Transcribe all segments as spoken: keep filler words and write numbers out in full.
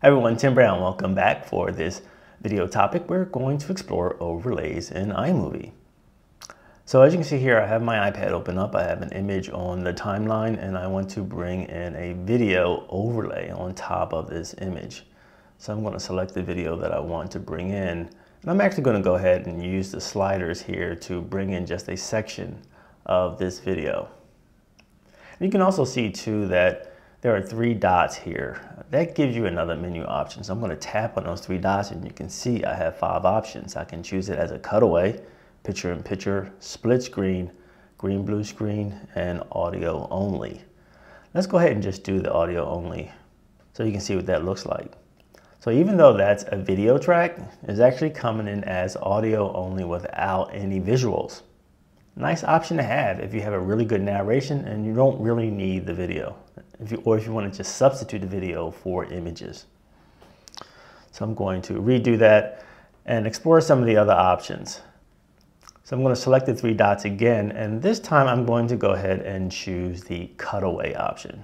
Hi everyone, Tim Brown. Welcome back for this video topic. We're going to explore overlays in iMovie. So as you can see here, I have my iPad open up. I have an image on the timeline and I want to bring in a video overlay on top of this image. So I'm going to select the video that I want to bring in. And I'm actually going to go ahead and use the sliders here to bring in just a section of this video. And you can also see too that there are three dots here. That gives you another menu option. So I'm going to tap on those three dots and you can see I have five options. I can choose it as a cutaway, picture in picture, split screen, green blue screen, and audio only. Let's go ahead and just do the audio only so you can see what that looks like. So even though that's a video track, it's actually coming in as audio only without any visuals. Nice option to have if you have a really good narration and you don't really need the video. If you, or if you want to just substitute the video for images. So I'm going to redo that and explore some of the other options. So I'm going to select the three dots again, and this time I'm going to go ahead and choose the cutaway option.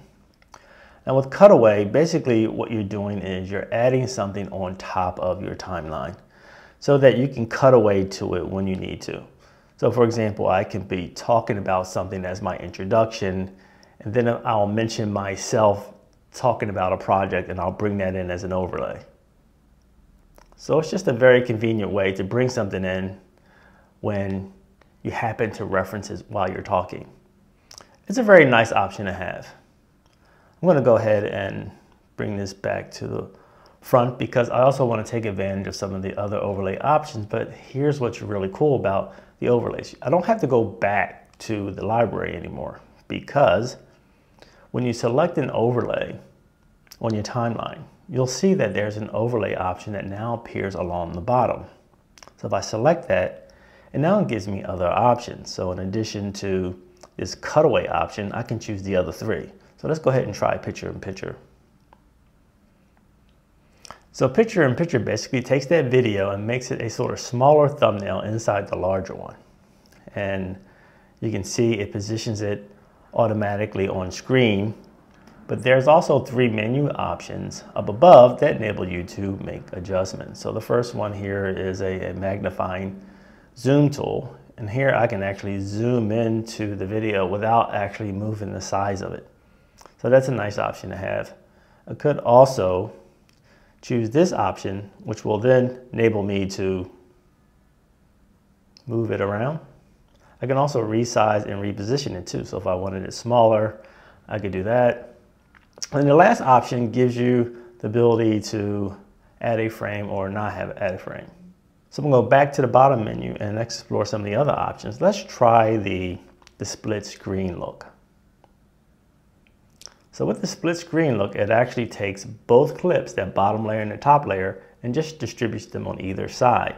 Now with cutaway, basically what you're doing is you're adding something on top of your timeline so that you can cut away to it when you need to. So for example, I can be talking about something as my introduction, and then I'll mention myself talking about a project and I'll bring that in as an overlay. So it's just a very convenient way to bring something in when you happen to reference it while you're talking. It's a very nice option to have. I'm going to go ahead and bring this back to the front because I also want to take advantage of some of the other overlay options, but here's what's really cool about the overlays. I don't have to go back to the library anymore because when you select an overlay on your timeline, you'll see that there's an overlay option that now appears along the bottom. So if I select that, it now gives me other options. So in addition to this cutaway option, I can choose the other three. So let's go ahead and try picture in picture. So picture in picture basically takes that video and makes it a sort of smaller thumbnail inside the larger one. And you can see it positions it automatically on screen, but there's also three menu options up above that enable you to make adjustments. So the first one here is a, a magnifying zoom tool, and here I can actually zoom into the video without actually moving the size of it. So that's a nice option to have. I could also choose this option, which will then enable me to move it around. I can also resize and reposition it too. So if I wanted it smaller, I could do that. And the last option gives you the ability to add a frame or not have add a frame. So I'm gonna go back to the bottom menu and explore some of the other options. Let's try the, the split screen look. So with the split screen look, it actually takes both clips, that bottom layer and the top layer, and just distributes them on either side.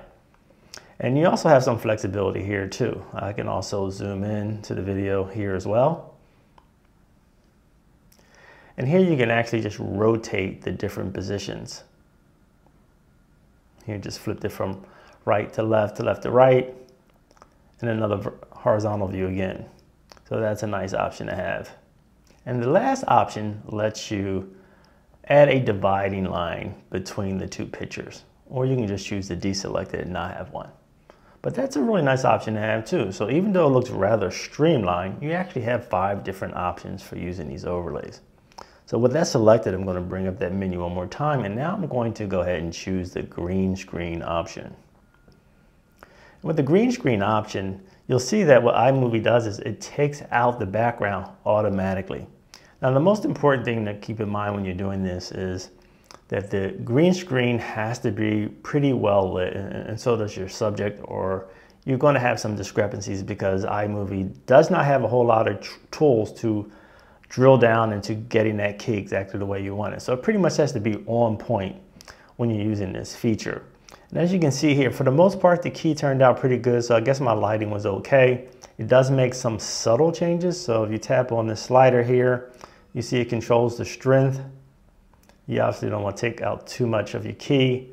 And you also have some flexibility here too. I can also zoom in to the video here as well. And here you can actually just rotate the different positions. Here, just flipped it from right to left to left to right, and another horizontal view again. So that's a nice option to have. And the last option lets you add a dividing line between the two pictures, or you can just choose to deselect it and not have one. But that's a really nice option to have too. So even though it looks rather streamlined, you actually have five different options for using these overlays. So with that selected, I'm going to bring up that menu one more time, and now I'm going to go ahead and choose the green screen option. And with the green screen option, you'll see that what iMovie does is it takes out the background automatically. Now the most important thing to keep in mind when you're doing this is that the green screen has to be pretty well lit, and so does your subject, or you're going to have some discrepancies because iMovie does not have a whole lot of tools to drill down into getting that key exactly the way you want it. So it pretty much has to be on point when you're using this feature. And as you can see here, for the most part, the key turned out pretty good, so I guess my lighting was okay. It does make some subtle changes, so if you tap on this slider here, you see it controls the strength. You obviously don't want to take out too much of your key,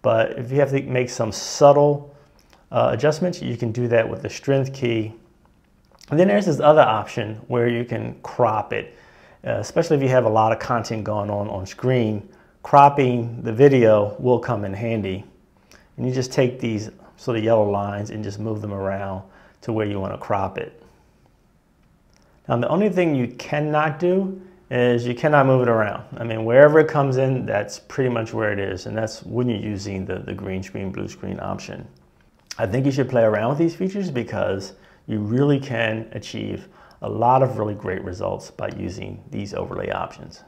but if you have to make some subtle uh, adjustments, you can do that with the strength key. And then there's this other option where you can crop it, uh, especially if you have a lot of content going on on screen. cropping the video will come in handy. And you just take these sort of yellow lines and just move them around to where you want to crop it. Now the only thing you cannot do is you cannot move it around. I mean, wherever it comes in, that's pretty much where it is, and that's when you're using the, the green screen, blue screen option. I think you should play around with these features because you really can achieve a lot of really great results by using these overlay options.